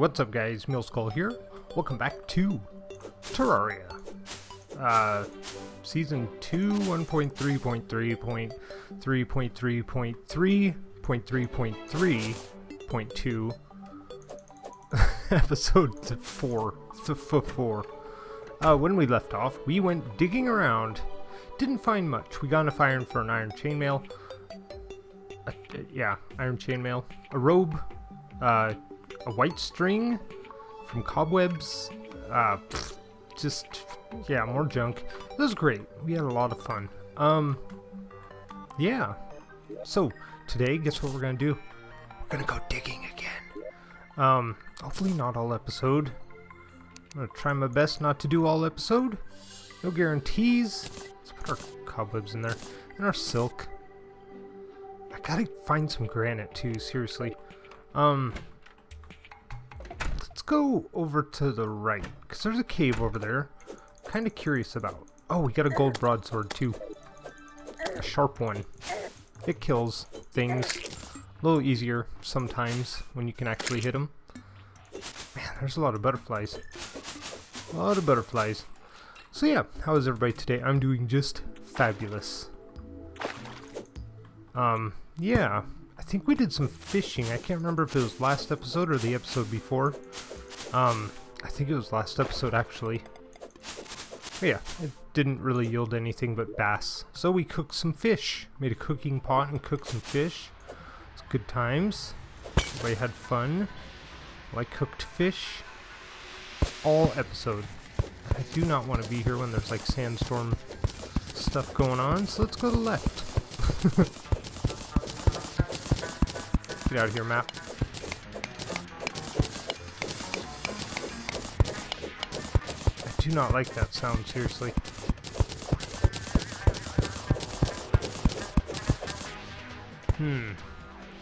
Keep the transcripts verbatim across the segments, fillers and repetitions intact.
what's up guys, Muleskull here. Welcome back to Terraria. Uh, season two, one point three point three point three point three point three point three point three point two, episode four, four. Uh, when we left off, we went digging around. Didn't find much. We got enough iron for an iron chainmail. Uh, yeah, iron chainmail. A robe. Uh, a white string from cobwebs. Uh, pfft, just, yeah, more junk. It was great. We had a lot of fun. Um, yeah. So, today, guess what we're gonna do? We're gonna go digging again. Um, hopefully not all episode. I'm gonna try my best not to do all episode. No guarantees. Let's put our cobwebs in there. And our silk. I gotta find some granite too, seriously. Um, let's go over to the right, because there's a cave over there. Kind of curious about. Oh, we got a gold broadsword too. A sharp one. It kills things. A little easier sometimes when you can actually hit them. Man, there's a lot of butterflies. A lot of butterflies. So yeah, how is everybody today? I'm doing just fabulous. Um, yeah. I think we did some fishing. I can't remember if it was last episode or the episode before. Um, I think it was last episode, actually. But yeah, it didn't really yield anything but bass. So we cooked some fish. Made a cooking pot and cooked some fish. It's good times. Everybody had fun. Well, I cooked fish all episode. I do not want to be here when there's like sandstorm stuff going on, so let's go to the left. Get out of here, map. I do not like that sound, seriously. Hmm.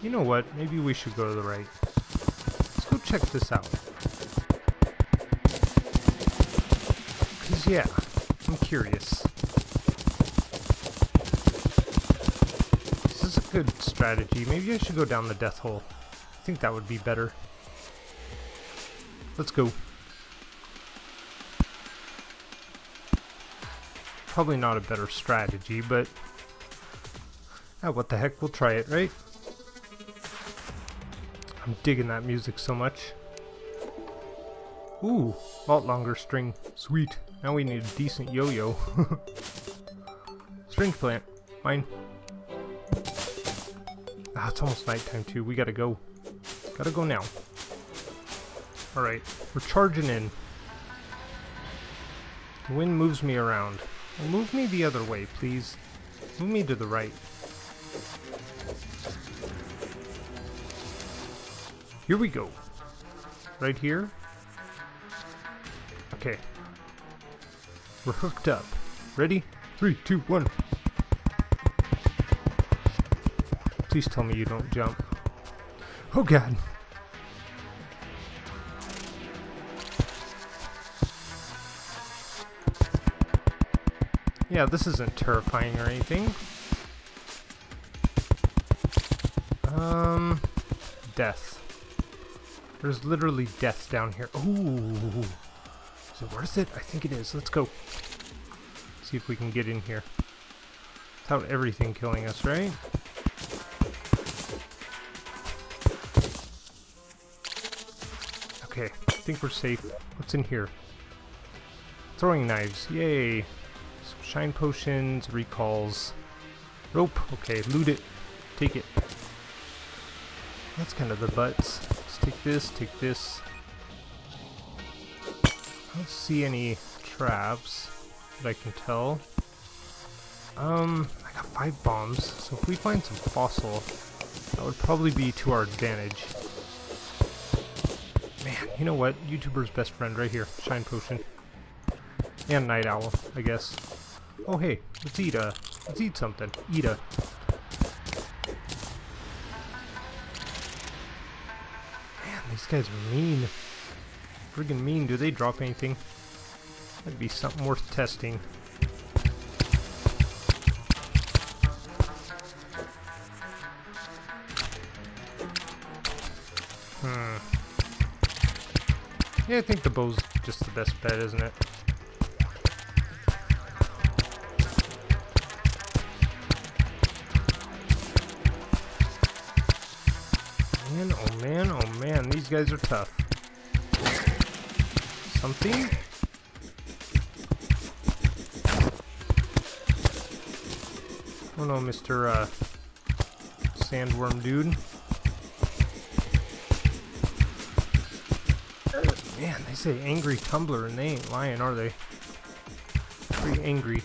You know what? Maybe we should go to the right. Let's go check this out. Yeah, I'm curious. This is a good strategy. Maybe I should go down the death hole. I think that would be better. Let's go. Probably not a better strategy, but... ah, what the heck, we'll try it, right? I'm digging that music so much. Ooh, a lot longer string. Sweet. Now we need a decent yo-yo. String plant. Mine. Ah, it's almost nighttime too. We gotta go. Gotta go now. Alright, we're charging in. The wind moves me around. Well, move me the other way, please. Move me to the right. Here we go. Right here. Okay. We're hooked up. Ready? Three, two, one. Please tell me you don't jump. Oh god. Yeah, this isn't terrifying or anything. Um, death. There's literally death down here. Ooh. Is it worth it? I think it is. Let's go. See if we can get in here. Without everything killing us, right? Okay, I think we're safe. What's in here? Throwing knives. Yay. Some shine potions, recalls. Rope. Okay, loot it. Take it. That's kind of the butts. Let's take this, take this. I don't see any traps that I can tell. Um, I got five bombs, so if we find some fossil, that would probably be to our advantage. Man, you know what? YouTuber's best friend right here. Shine potion. And night owl, I guess. Oh hey, let's eat a... let's eat something. Eat a... man, these guys are mean. Friggin' mean. Do they drop anything? That'd be something worth testing. Hmm. Yeah, I think the bow's just the best bet, isn't it? Man, oh man, oh man, these guys are tough. Something? Oh no, Mister Uh, Sandworm dude. Man, they say angry tumbler and they ain't lying, are they? Pretty angry.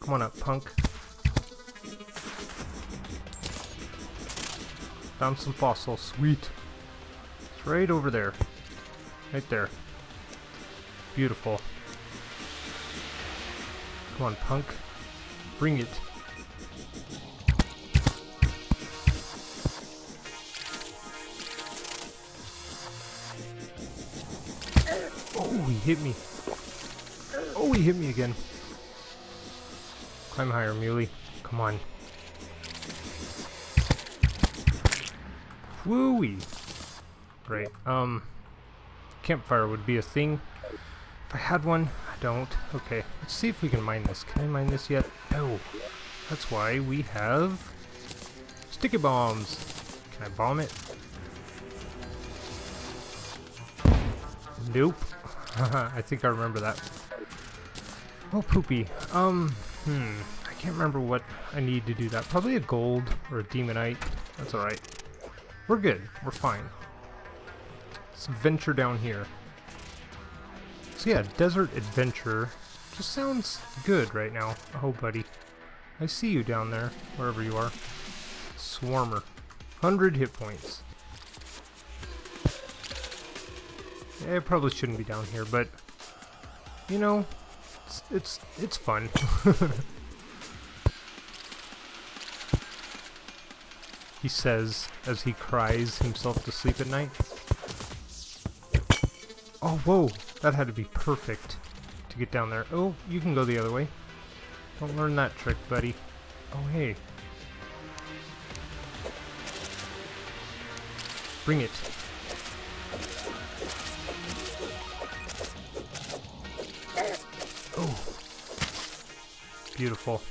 Come on up, punk. Found some fossils. Sweet. It's right over there. Right there. Beautiful. Come on, punk. Bring it. Oh, he hit me. Oh, he hit me again. Climb higher, Muley. Come on. Wooey. Great. Um, campfire would be a thing. If I had one, I don't. Okay, let's see if we can mine this. Can I mine this yet? No. That's why we have sticky bombs. Can I bomb it? Nope. I think I remember that. Oh, poopy. Um, hmm. I can't remember what I need to do that. Probably a gold or a demonite. That's alright. We're good. We're fine. Let's venture down here. So yeah, desert adventure just sounds good right now. Oh, buddy. I see you down there, wherever you are. Swarmer. one hundred hit points. I probably shouldn't be down here, but you know, it's it's, it's fun. He says as he cries himself to sleep at night. Oh, whoa! That had to be perfect to get down there. Oh, you can go the other way. Don't learn that trick, buddy. Oh, hey. Bring it. Beautiful.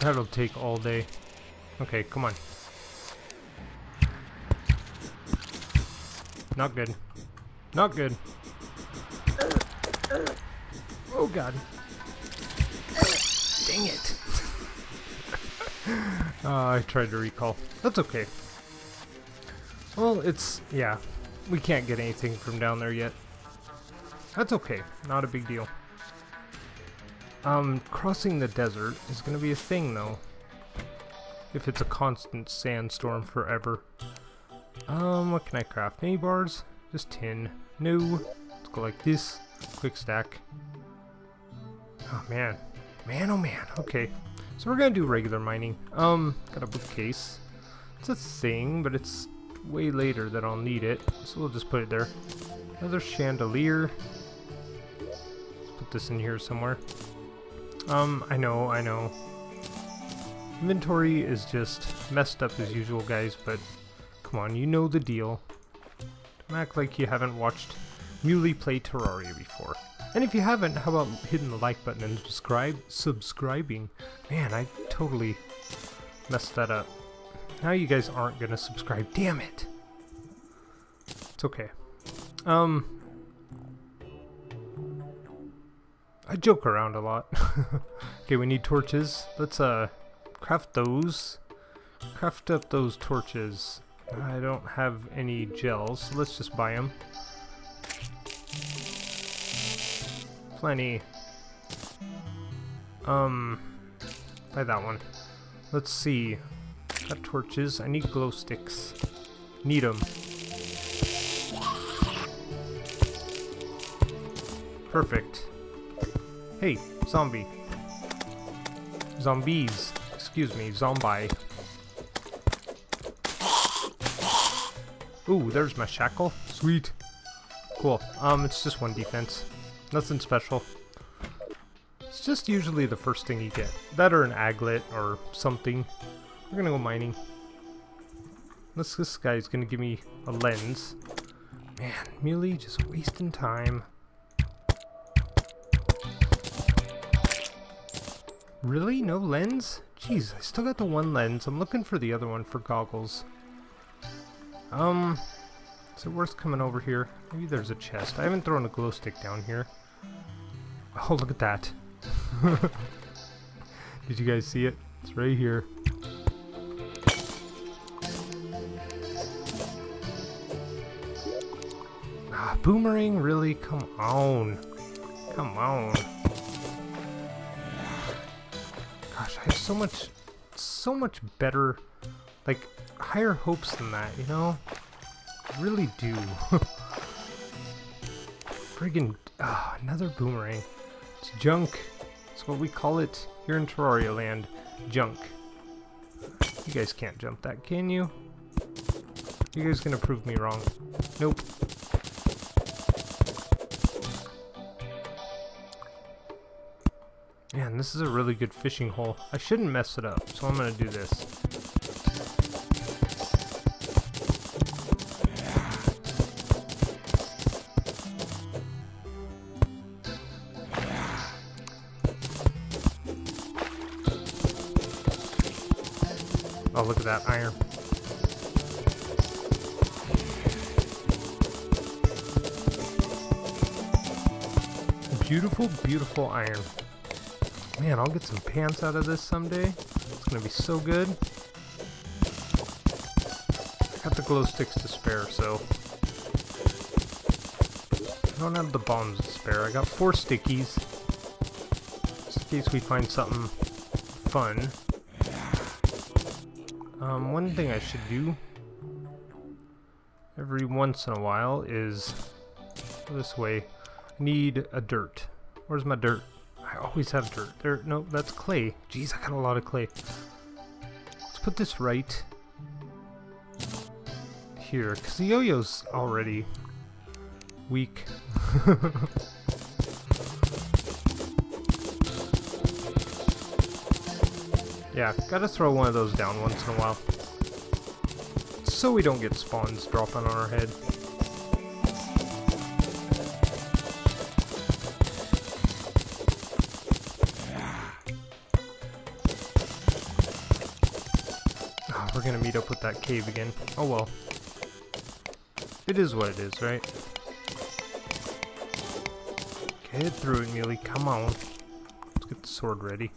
That'll take all day. Okay, come on. Not good. Not good. Oh god. Dang it. uh, I tried to recall. That's okay. Well, it's, yeah, we can't get anything from down there yet. That's okay, not a big deal. Um, crossing the desert is going to be a thing, though. If it's a constant sandstorm forever. Um, what can I craft? Any bars? Just tin. No. Let's go like this. Quick stack. Oh, man. Man, oh, man. Okay. So we're going to do regular mining. Um, got a bookcase. It's a thing, but it's way later that I'll need it, so we'll just put it there. Another chandelier. Let's put this in here somewhere. Um, I know, I know. Inventory is just messed up as usual, guys, but come on, you know the deal. Don't act like you haven't watched Muley play Terraria before. And if you haven't, how about hitting the like button and subscribe, subscribing? Man, I totally messed that up. Now you guys aren't gonna subscribe. Damn it! It's okay. Um, I joke around a lot. Okay, we need torches. Let's uh, craft those. Craft up those torches. I don't have any gels, so let's just buy them. Plenty. Um, buy that one. Let's see. Got torches. I need glow sticks. Need them. Perfect. Hey, zombie. Zombies. Excuse me, zombie. Ooh, there's my shackle. Sweet. Cool. Um, it's just one defense. Nothing special. It's just usually the first thing you get. That or an aglet or something. We're gonna go mining. Unless this guy's gonna give me a lens. Man, Muley just wasting time. Really? No lens? Jeez, I still got the one lens. I'm looking for the other one for goggles. Um, is it worth coming over here? Maybe there's a chest. I haven't thrown a glow stick down here. Oh, look at that. Did you guys see it? It's right here. Ah, boomerang, really? Come on. Come on. Gosh, I have so much, so much better, like, higher hopes than that, you know? I really do. Friggin', ah, another boomerang. It's junk. It's what we call it here in Terraria land. Junk. You guys can't jump that, can you? You guys gonna prove me wrong. Nope. Man, this is a really good fishing hole. I shouldn't mess it up, so I'm gonna do this. Oh, look at that iron. Beautiful, beautiful iron. Man, I'll get some pants out of this someday. It's gonna be so good. I got the glow sticks to spare, so I don't have the bombs to spare. I got four stickies. Just in case we find something fun. Um, one thing I should do every once in a while is this way. I need a dirt. Where's my dirt? I always have dirt. There, no, that's clay. Jeez, I got a lot of clay. Let's put this right here, because the yo-yo's already weak. Yeah, gotta throw one of those down once in a while, so we don't get spawns dropping on our head. Gonna meet up with that cave again. Oh well. It is what it is, right? Get through it, Muley. Come on. Let's get the sword ready.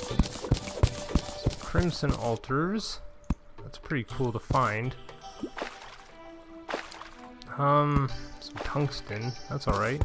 Some crimson altars. That's pretty cool to find. Um, some tungsten. That's alright.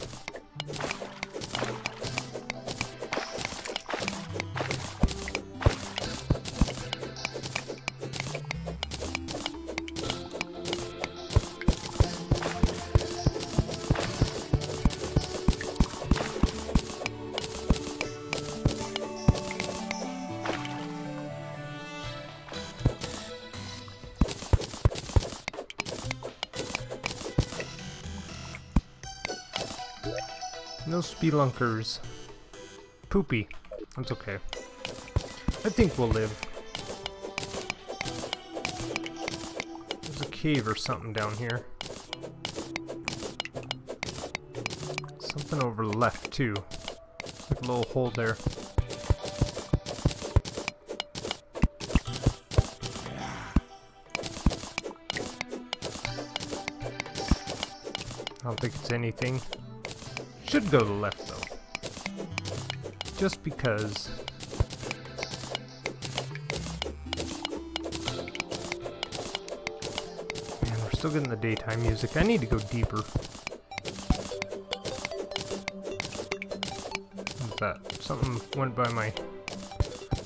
No speelunkers. Poopy. That's okay. I think we'll live. There's a cave or something down here. Something over left too. It's like a little hole there. I don't think it's anything. Should go to the left though, just because. Man, we're still getting the daytime music. I need to go deeper. What's that? Something went by my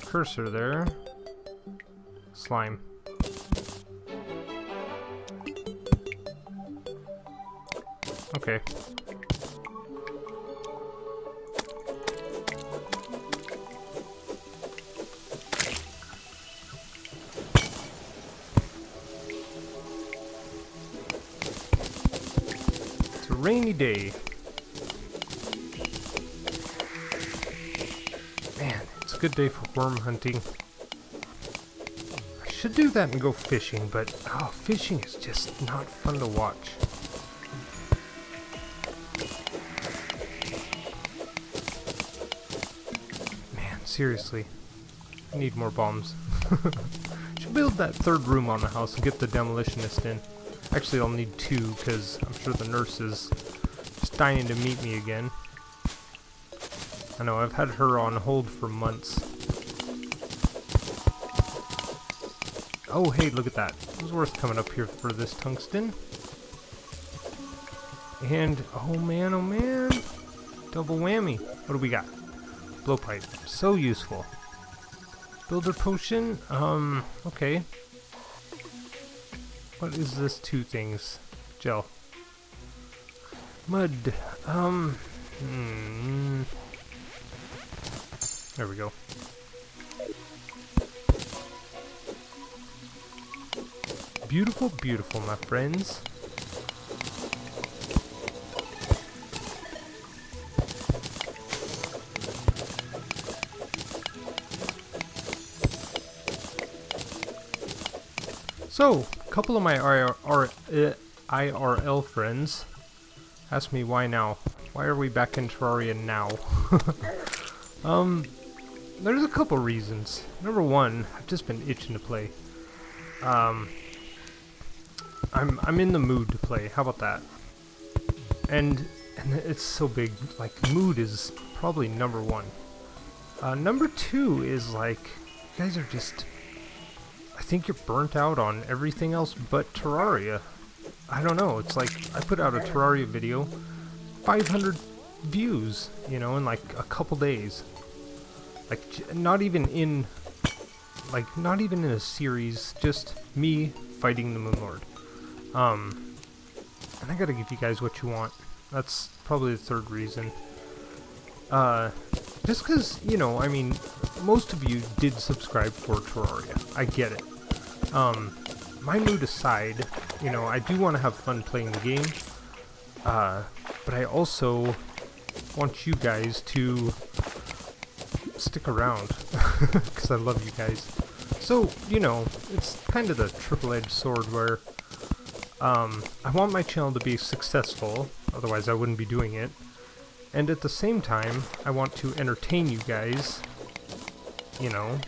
cursor there. Slime. Okay. rainy day. Man, it's a good day for worm hunting. I should do that and go fishing, but oh, fishing is just not fun to watch. Man, seriously. I need more bombs. Should build that third room on the house and get the demolitionist in. Actually, I'll need two, because I'm sure the nurse is dying to meet me again. I know, I've had her on hold for months. Oh, hey, look at that. It was worth coming up here for this tungsten. And, oh man, oh man. Double whammy. What do we got? Blowpipe. So useful. Builder potion. Um, okay. What is this? Two things. Gel. Mud. Um. Hmm. There we go. Beautiful, beautiful, my friends. So, a couple of my I R L friends asked me why now. Why are we back in Terraria now? um, there's a couple reasons. Number one, I've just been itching to play. Um, I'm I'm in the mood to play. How about that? And and it's so big. Like, mood is probably number one. Uh, number two is like, you guys are just. I think you're burnt out on everything else but Terraria. I don't know, it's like, I put out a Terraria video, five hundred views, you know, in like a couple days. Like, not even in, like, not even in a series, just me fighting the Moonlord. Um, and I gotta give you guys what you want. That's probably the third reason. Uh, just because, you know, I mean, most of you did subscribe for Terraria. I get it. Um, my mood aside, you know, I do want to have fun playing the game, uh, but I also want you guys to stick around, because I love you guys. So, you know, it's kind of the triple-edged sword where um, I want my channel to be successful, otherwise I wouldn't be doing it, and at the same time, I want to entertain you guys. You know,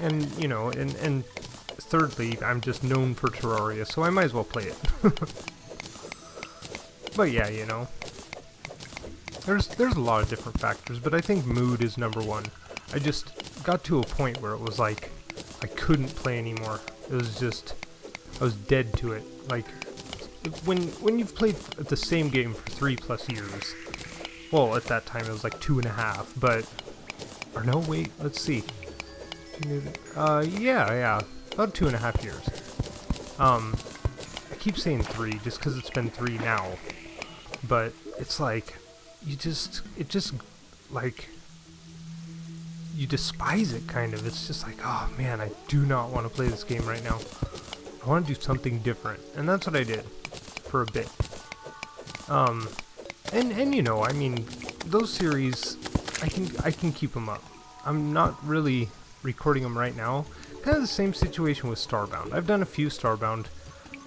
and, you know, and, and thirdly, I'm just known for Terraria, so I might as well play it. But yeah, you know, there's, there's a lot of different factors, but I think mood is number one. I just got to a point where it was like, I couldn't play anymore. It was just, I was dead to it. Like, when, when you've played the same game for three plus years, well, at that time it was like two and a half, but, or no, wait, let's see. Uh, yeah, yeah, about two and a half years. Um, I keep saying three just because it's been three now, but it's like, you just, it just, like, you despise it, kind of. It's just like, oh man, I do not want to play this game right now. I want to do something different, and that's what I did for a bit. Um, and, and you know, I mean, those series, I can, I can keep them up. I'm not really recording them right now. Kind of the same situation with Starbound. I've done a few Starbound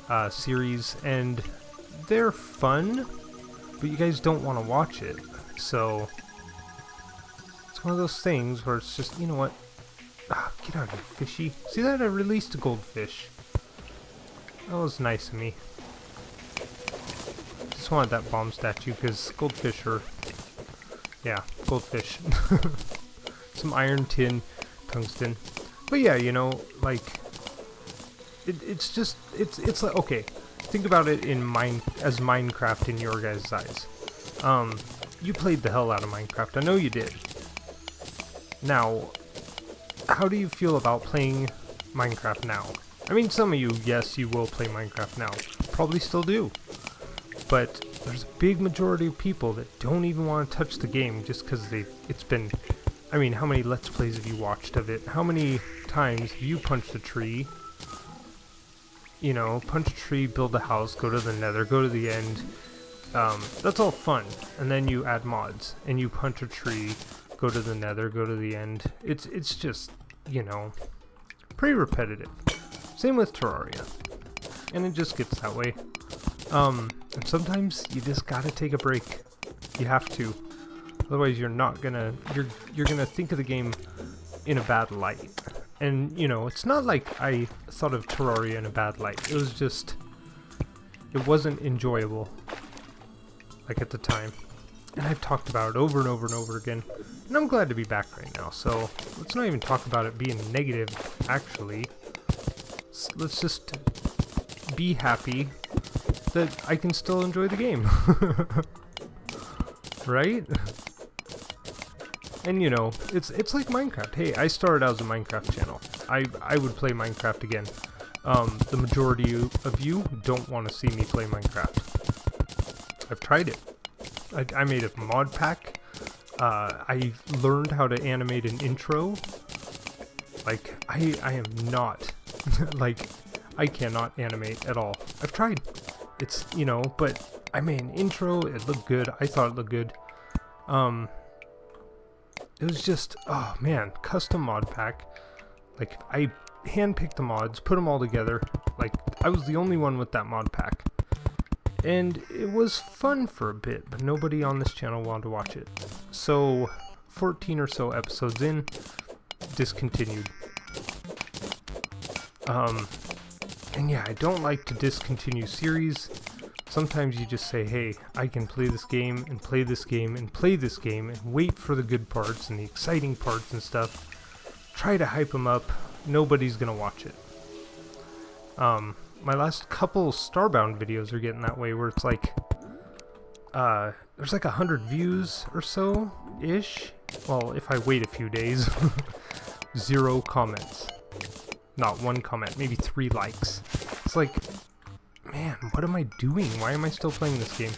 uh, series, and they're fun, but you guys don't want to watch it. So, it's one of those things where it's just, you know what? Ah, get out of here, fishy. See that? I released a goldfish. That was nice of me. Just wanted that bomb statue, because goldfish are... yeah, goldfish. Some iron, tin, tungsten. But yeah, you know, like, it, it's just, it's it's like, okay, think about it in mine as Minecraft in your guys' eyes. Um, you played the hell out of Minecraft. I know you did. Now, how do you feel about playing Minecraft now? I mean, some of you, yes, you will play Minecraft now. Probably still do. But there's a big majority of people that don't even want to touch the game just because they it's been, I mean, how many Let's Plays have you watched of it? How many times have you punched a tree? You know, punch a tree, build a house, go to the nether, go to the end, Um, that's all fun, and then you add mods, and you punch a tree, go to the nether, go to the end. It's, it's just, you know, pretty repetitive. Same with Terraria, and it just gets that way. Um, and sometimes you just gotta take a break. You have to. Otherwise you're not gonna, you're, you're gonna think of the game in a bad light. And, you know, it's not like I thought of Terraria in a bad light. It was just, it wasn't enjoyable, like, at the time. And I've talked about it over and over and over again. And I'm glad to be back right now, so let's not even talk about it being negative, actually. Let's just be happy that I can still enjoy the game. Right? And, you know, it's it's like Minecraft. Hey, I started out as a Minecraft channel. I, I would play Minecraft again. Um, the majority of you don't want to see me play Minecraft. I've tried it. I, I made a mod pack. Uh, I learned how to animate an intro. Like, I, I am not... like, I cannot animate at all. I've tried. It's, you know, but I made an intro. It looked good. I thought it looked good. Um... It was just, oh man, custom mod pack. Like, I handpicked the mods, put them all together. Like, I was the only one with that mod pack. And it was fun for a bit, but nobody on this channel wanted to watch it. So, fourteen or so episodes in, discontinued. Um, and yeah, I don't like to discontinue series. Sometimes you just say, hey, I can play this game, and play this game, and play this game, and wait for the good parts, and the exciting parts and stuff. Try to hype them up. Nobody's gonna watch it. Um, my last couple Starbound videos are getting that way, where it's like, uh, there's like a hundred views or so-ish. Well, if I wait a few days. Zero comments. Not one comment, maybe three likes. It's like... man, what am I doing? Why am I still playing this game?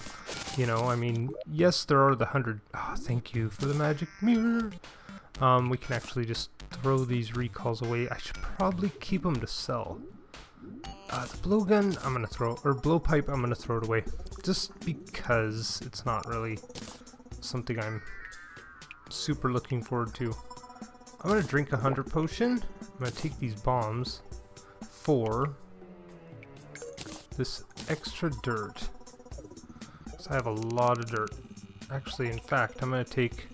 You know, I mean, yes, there are the hundred... oh, thank you for the magic mirror. Um, we can actually just throw these recalls away. I should probably keep them to sell. Uh, the blowgun, I'm gonna throw... or blowpipe, I'm gonna throw it away. Just because it's not really something I'm super looking forward to. I'm gonna drink a hundred potion. I'm gonna take these bombs for... this extra dirt. So I have a lot of dirt. Actually, in fact, I'm going to take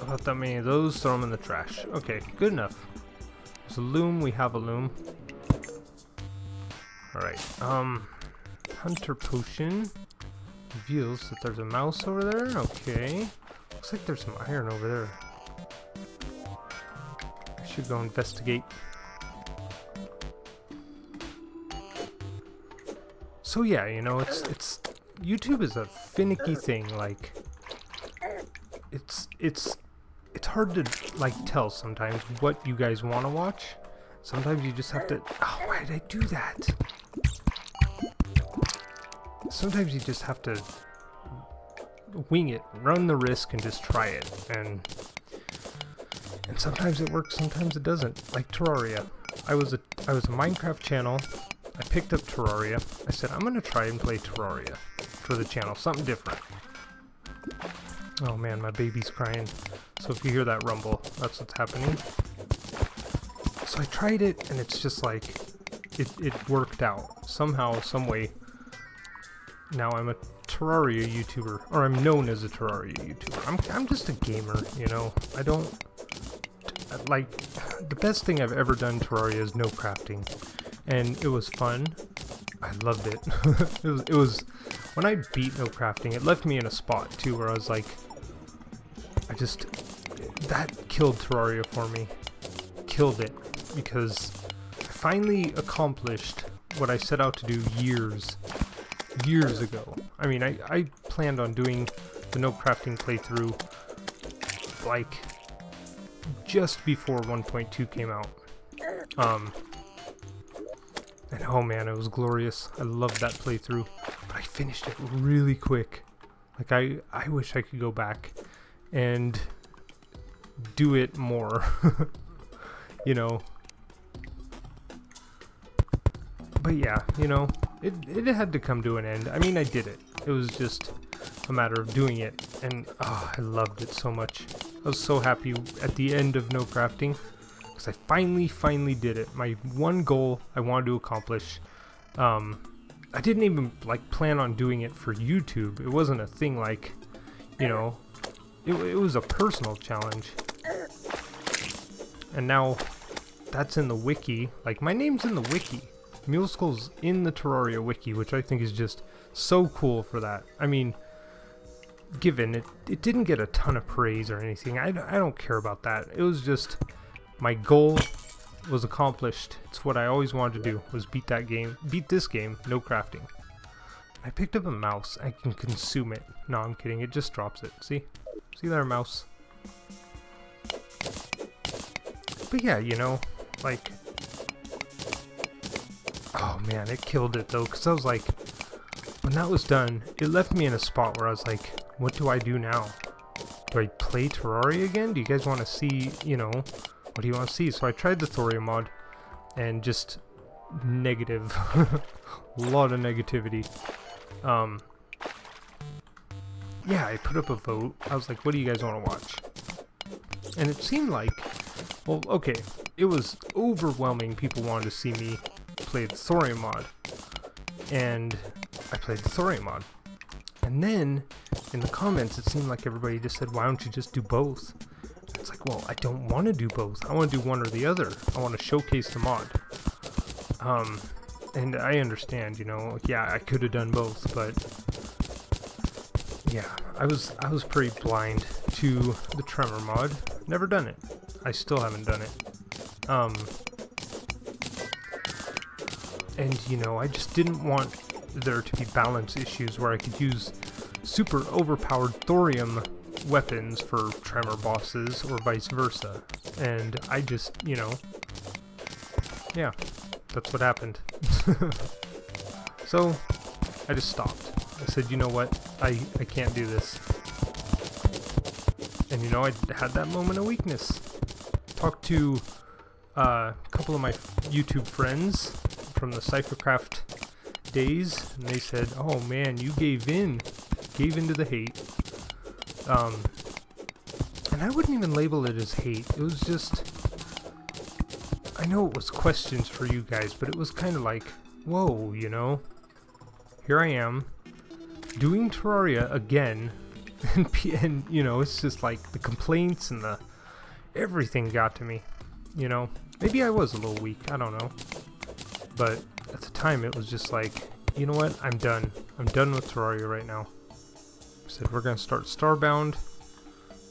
about that many of those, throw them in the trash. Okay, good enough. There's a loom, we have a loom. Alright, um, hunter potion reveals that there's a mouse over there. Okay, looks like there's some iron over there. I should go investigate. So yeah, you know, it's, it's, YouTube is a finicky thing, like, it's, it's, it's hard to, like, tell sometimes what you guys want to watch. Sometimes you just have to, oh, why did I do that? Sometimes you just have to wing it, run the risk, and just try it, and, and sometimes it works, sometimes it doesn't. Like Terraria, I was a, I was a Minecraft channel. I picked up Terraria. I said, I'm going to try and play Terraria for the channel. Something different. Oh man, my baby's crying. So if you hear that rumble, that's what's happening. So I tried it, and it's just like, it, it worked out. Somehow, some way, now I'm a Terraria YouTuber. Or I'm known as a Terraria YouTuber. I'm, I'm just a gamer, you know. I don't... like, the best thing I've ever done Terraria is no crafting. And it was fun. I loved it. it, was, it was... when I beat no crafting, it left me in a spot, too, where I was like... I just... that killed Terraria for me. Killed it. Because I finally accomplished what I set out to do years, years ago. I mean, I, I planned on doing the no crafting playthrough, like, just before one point two came out. Um... And oh man, it was glorious. I loved that playthrough. But I finished it really quick. Like, I, I wish I could go back and do it more. You know. But yeah, you know, It, it had to come to an end. I mean, I did it. It was just a matter of doing it, and oh, I loved it so much. I was so happy at the end of no crafting, because I finally, finally did it. My one goal I wanted to accomplish. Um, I didn't even, like, plan on doing it for YouTube. It wasn't a thing like, you know, it, it was a personal challenge. And now that's in the wiki. Like, my name's in the wiki. Muleskull's in the Terraria wiki, which I think is just so cool for that. I mean, given it, it didn't get a ton of praise or anything. I, I don't care about that. It was just my goal was accomplished. It's what I always wanted to do, was beat that game, beat this game, no crafting. I picked up a mouse. I can consume it. No, I'm kidding. It just drops it. See? See there, mouse? But yeah, you know, like... Oh man, it killed it though, because I was like, when that was done, it left me in a spot where I was like, what do I do now? Do I play Terraria again? Do you guys want to see, you know, what do you want to see? So I tried the Thorium mod, and just negative, a lot of negativity. Um, yeah, I put up a vote. I was like, what do you guys want to watch? And it seemed like, well, okay, it was overwhelming. People wanted to see me play the Thorium mod, and I played the Thorium mod, and then in the comments it seemed like everybody just said, why don't you just do both? It's like, well, I don't want to do both. I want to do one or the other. I want to showcase the mod. Um, and I understand, you know, yeah, I could have done both, but yeah, I was I was pretty blind to the Tremor mod. Never done it. I still haven't done it. Um, and you know, I just didn't want there to be balance issues where I could use super overpowered Thorium weapons for Tremor bosses or vice versa, and I just, you know, yeah, that's what happened. So I just stopped. I said, you know what, I, I can't do this. And you know, I had that moment of weakness. Talked to uh, a couple of my YouTube friends from the Cyphercraft days, and they said, oh man, you gave in gave in to the hate. Um, and I wouldn't even label it as hate. It was just, I know it was questions for you guys, but it was kind of like, whoa, you know, here I am doing Terraria again, and, and you know, it's just like the complaints and the everything got to me, you know. Maybe I was a little weak, I don't know, but at the time it was just like, you know what, I'm done. I'm done with Terraria right now. Said we're gonna start Starbound,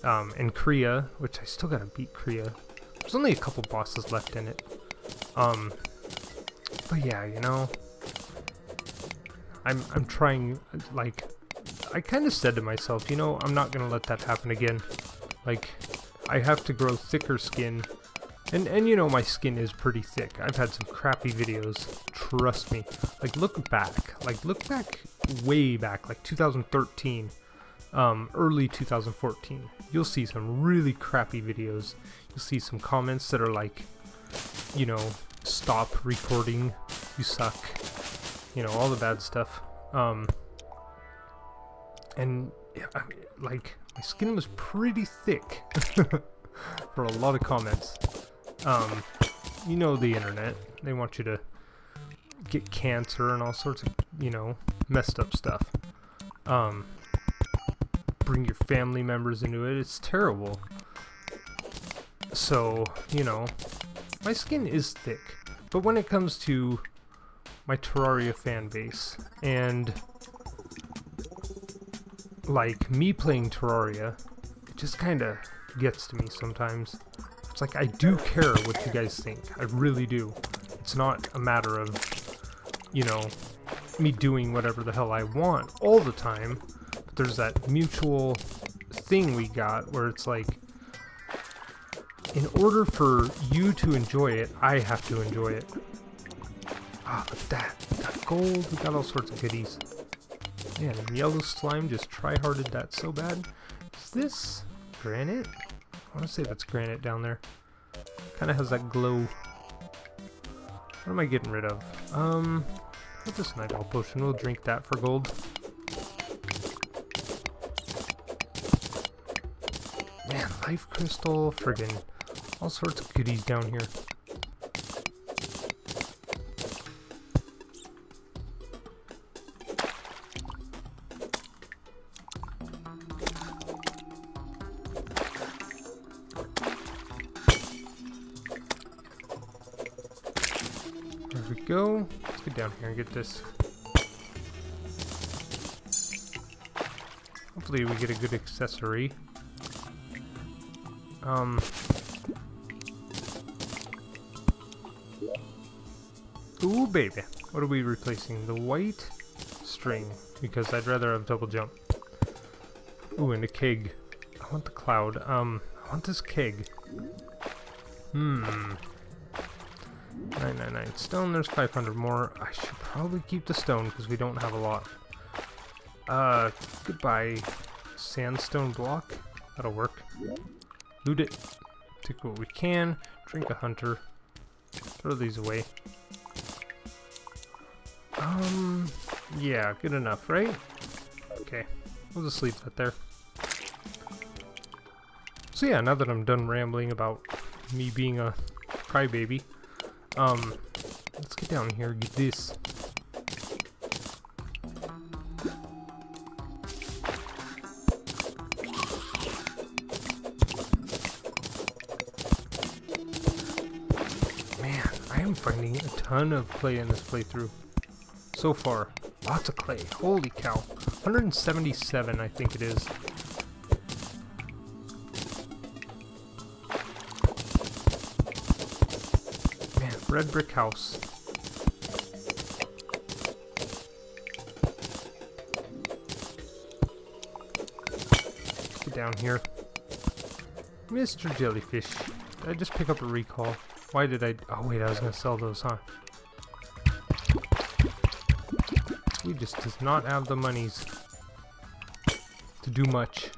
um, and Kria, which I still gotta beat Kria. There's only a couple bosses left in it, um, but yeah, you know, I'm I'm trying. Like, I kind of said to myself, you know, I'm not gonna let that happen again. Like, I have to grow thicker skin, and and you know, my skin is pretty thick. I've had some crappy videos, trust me. Like, look back, like look back, way back, like two thousand thirteen. Um, early two thousand fourteen, you'll see some really crappy videos. You'll see some comments that are like, you know, stop recording, you suck, you know, all the bad stuff. Um, and yeah, I, like, my skin was pretty thick for a lot of comments. Um, you know, the internet, they want you to get cancer and all sorts of, you know, messed up stuff. Um, bring your family members into it. It's terrible. So, you know, my skin is thick, but when it comes to my Terraria fan base and like me playing Terraria, it just kind of gets to me sometimes. It's like, I do care what you guys think. I really do. It's not a matter of, you know, me doing whatever the hell I want all the time. There's that mutual thing we got where it's like, in order for you to enjoy it, I have to enjoy it. Ah, but that, we got gold, we got all sorts of goodies. Man, and yellow slime just try-hearted that so bad. Is this granite? I want to say that's granite down there. Kind of has that glow. What am I getting rid of? Um, We'll just night owl potion. We'll drink that for gold. Man, life crystal, friggin' all sorts of goodies down here. Go. Let's get down here and get this. Hopefully we get a good accessory. Um. Ooh, baby. What are we replacing? The white string, because I'd rather have double jump. Ooh, and a keg. I want the cloud. Um, I want this keg. Hmm. nine ninety-nine stone, there's five hundred more. I should probably keep the stone because we don't have a lot. Uh, goodbye, sandstone block. That'll work. Loot it. Take what we can. Drink a hunter. Throw these away. Um, yeah, good enough, right? Okay, we'll just leave that there. So yeah, now that I'm done rambling about me being a crybaby, Um, let's get down here, get this. Man, I am finding a ton of clay in this playthrough. So far, lots of clay. Holy cow. one hundred seventy-seven, I think it is. Red brick house. Get down here. Mister Jellyfish. Did I just pick up a recall? Why did I... Oh wait, I was going to sell those, huh? We just does not have the monies to do much.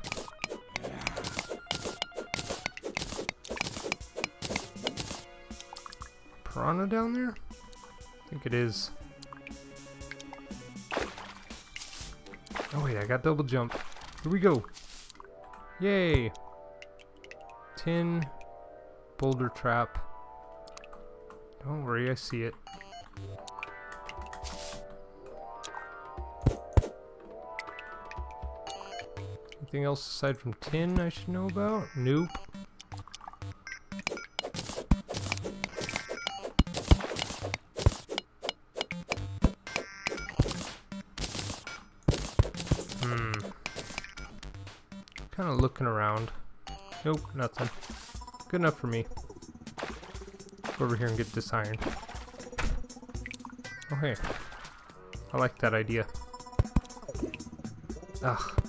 Piranha down there? I think it is. Oh wait, I got double jump. Here we go. Yay. Tin. Boulder trap. Don't worry, I see it. Anything else aside from tin I should know about? Nope. Kind of looking around. Nope, nothing. Good enough for me. Go over here and get this iron. Oh hey, I like that idea. Ugh.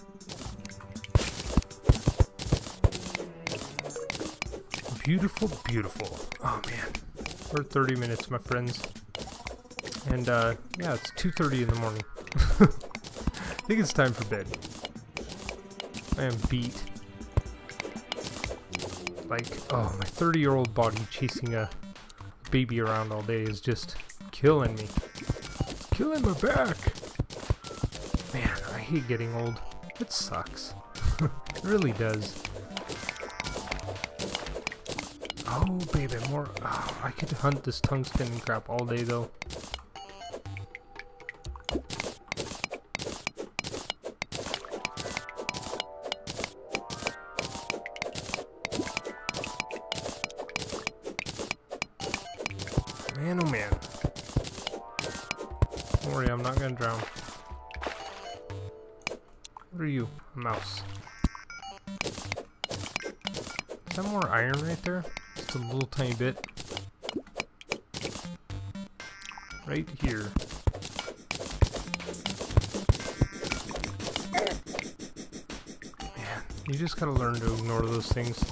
Beautiful, beautiful. Oh man, we're at thirty minutes, my friends. And uh, yeah, it's two thirty in the morning. I think it's time for bed. I am beat. Like, oh, my thirty-year-old body chasing a baby around all day is just killing me. It's killing my back! Man, I hate getting old. It sucks. It really does. Oh, baby, more... Oh, I could hunt this tungsten and crap all day, though. Man, oh man. Don't worry, I'm not gonna drown. What are you? A mouse. Is that more iron right there? Just a little tiny bit. Right here. Man, you just gotta learn to ignore those things.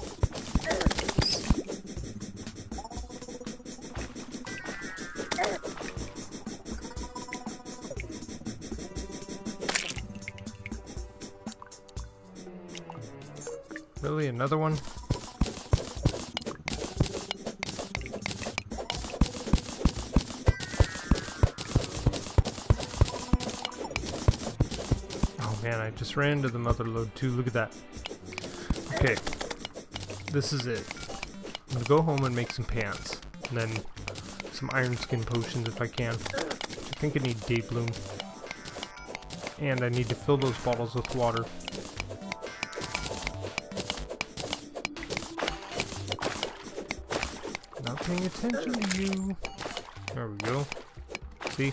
Really? Another one? Man, I just ran into the mother lode too. Look at that. Okay. This is it. I'm gonna go home and make some pants. And then some iron skin potions if I can. I think I need day bloom. And I need to fill those bottles with water. Not paying attention to you. There we go. See?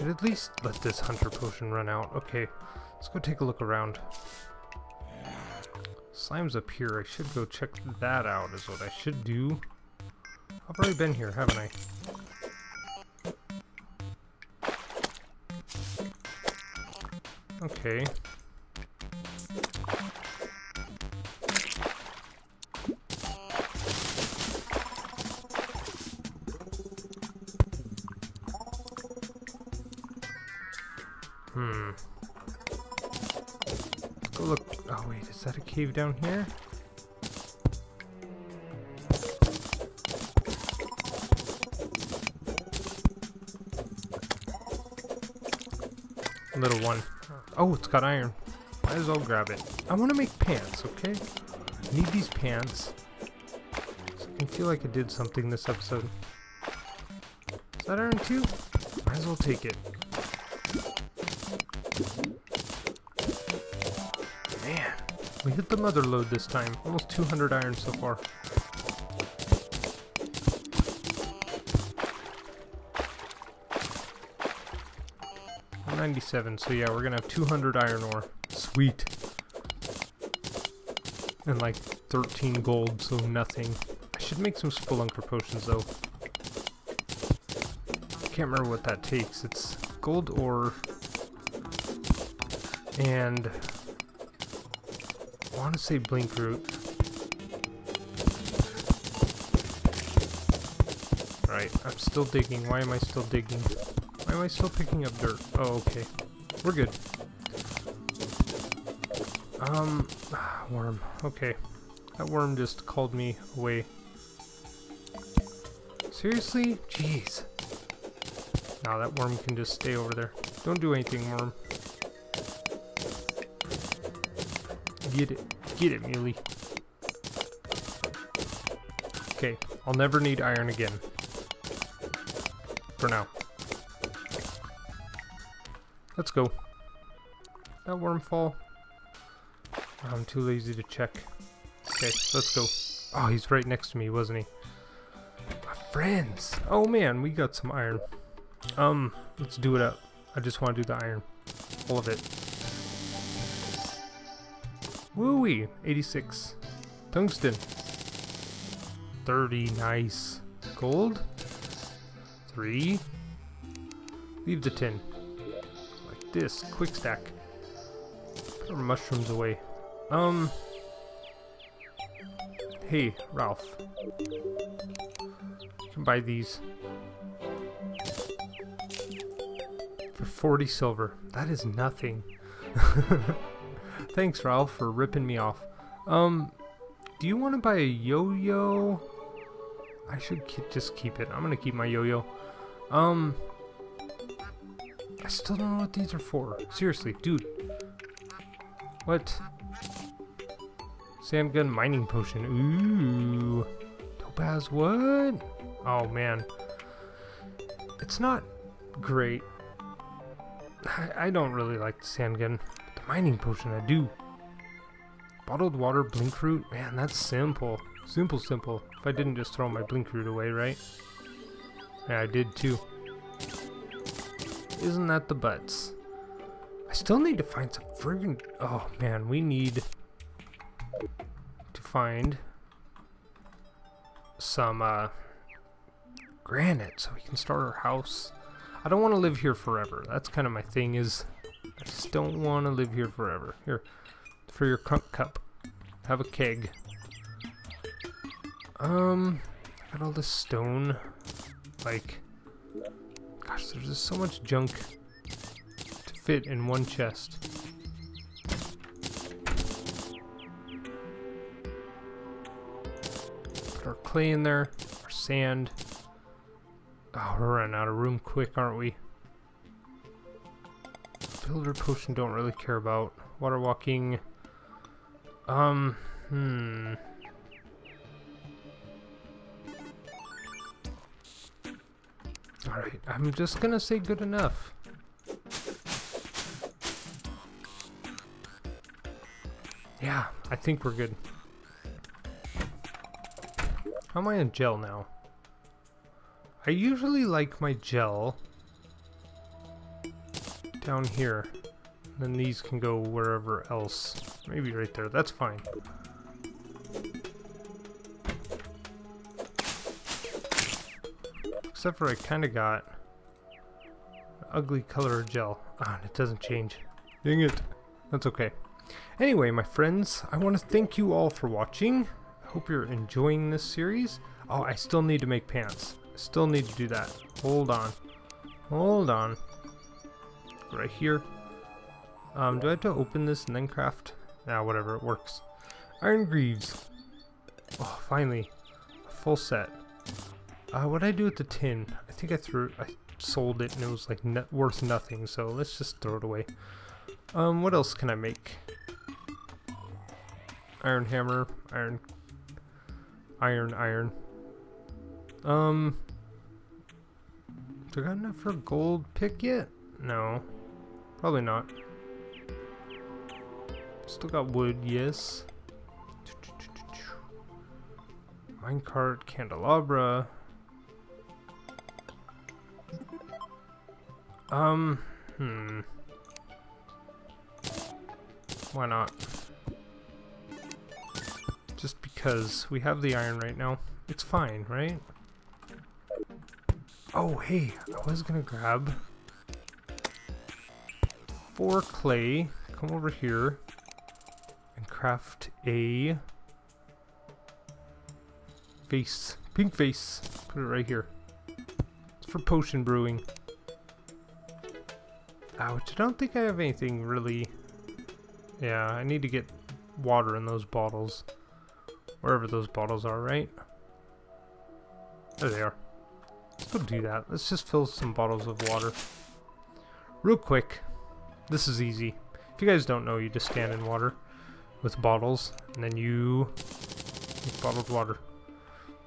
At least let this hunter potion run out. Okay, let's go take a look around. Slime's up here. I should go check that out is what I should do. I've already been here, haven't I? Okay. Hmm. Go look. Oh wait, is that a cave down here? Little one. Oh, it's got iron. Might as well grab it. I want to make pants, okay? I need these pants. So I can feel like I did something this episode. Is that iron too? Might as well take it. Man, we hit the mother lode this time. Almost two hundred iron so far. ninety-seven, so yeah, we're gonna have two hundred iron ore. Sweet. And like thirteen gold, so nothing. I should make some spelunker potions though. Can't remember what that takes. It's gold ore. And I want to say blink root. Right, I'm still digging. Why am I still digging? Why am I still picking up dirt? Oh, okay. We're good. Um, ah, worm. Okay. That worm just called me away. Seriously? Jeez. Nah, that worm can just stay over there. Don't do anything, worm. Get it. Get it, Muley. Okay, I'll never need iron again. For now. Let's go. That wormfall. I'm too lazy to check. Okay, let's go. Oh, he's right next to me, wasn't he? My friends! Oh man, we got some iron. Um, let's do it up. I just want to do the iron. All of it. Woo-wee! eighty-six. Tungsten. thirty. Nice. Gold. three. Leave the tin. Like this. Quick stack. Put our mushrooms away. Um. Hey, Ralph. You can buy these. For forty silver. That is nothing. Thanks, Ralph, for ripping me off. Um, do you want to buy a yo-yo? I should keep, just keep it. I'm going to keep my yo-yo. Um, I still don't know what these are for. Seriously, dude. What? Sandgun mining potion. Ooh. Topaz, what? Oh, man. It's not great. I, I don't really like the sandgun. Mining potion, I do. Bottled water, blink root. Man, that's simple. Simple, simple. If I didn't just throw my blink root away, right? Yeah, I did too. Isn't that the butts? I still need to find some friggin'. Oh man, we need to find some uh, granite so we can start our house. I don't want to live here forever. That's kind of my thing is. I just don't want to live here forever. Here, for your cup, cup. Have a keg. Um, got all this stone. Like, gosh, there's just so much junk to fit in one chest. Put our clay in there, our sand. Oh, we're running out of room quick, aren't we? Builder potion, don't really care about. Water walking. Um, hmm. Alright, I'm just gonna say good enough. Yeah, I think we're good. How am I on gel now? I usually like my gel down here. Then these can go wherever else. Maybe right there. That's fine. Except for I kind of got an ugly color of gel. Ah, and it doesn't change. Dang it. That's okay. Anyway, my friends, I want to thank you all for watching. I hope you're enjoying this series. Oh, I still need to make pants. I still need to do that. Hold on. Hold on. Right here. Um, do I have to open this and then craft? Nah, whatever, it works. Iron greaves. Oh, finally. A full set. Uh, what did I do with the tin? I think I threw it. I sold it and it was like n worth nothing, so let's just throw it away. Um, what else can I make? Iron hammer. Iron... Iron, iron. Um... Do I got enough for a gold pick yet? No. Probably not. Still got wood, yes. Minecart, candelabra. Um, hmm. Why not? Just because we have the iron right now. It's fine, right? Oh, hey, I was gonna grab four clay. Come over here. Craft a face, pink face. Put it right here. It's for potion brewing. Ah, which I don't think I have anything really. Yeah, I need to get water in those bottles, wherever those bottles are. Right there they are. Let's go do that. Let's just fill some bottles of water real quick. This is easy. If you guys don't know, you just stand in water with bottles, and then you make bottled water.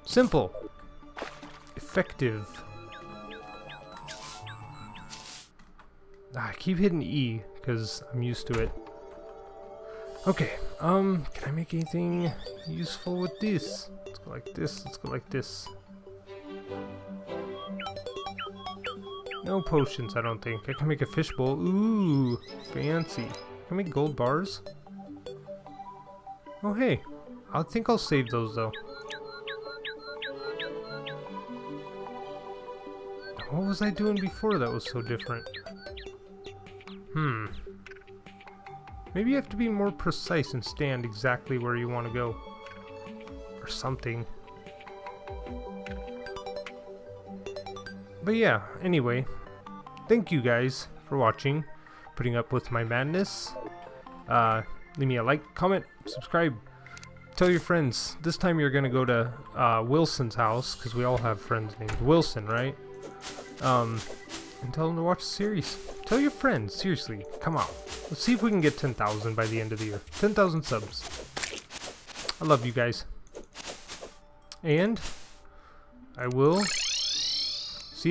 Simple. Effective. Ah, I keep hitting E, because I'm used to it. Okay, um, can I make anything useful with this? Let's go like this, let's go like this. No potions, I don't think. I can make a fishbowl. Ooh, fancy. Can I make gold bars? Oh hey, I think I'll save those though. What was I doing before that was so different? Hmm. Maybe you have to be more precise and stand exactly where you want to go. Or something. But yeah, anyway. Thank you guys for watching, putting up with my madness. Uh... Leave me a like, comment, subscribe, tell your friends. This time you're going to go to uh, Wilson's house, because we all have friends named Wilson, right? Um, and tell them to watch the series. Tell your friends, seriously, come on. Let's see if we can get ten thousand by the end of the year. ten thousand subs. I love you guys. And I will see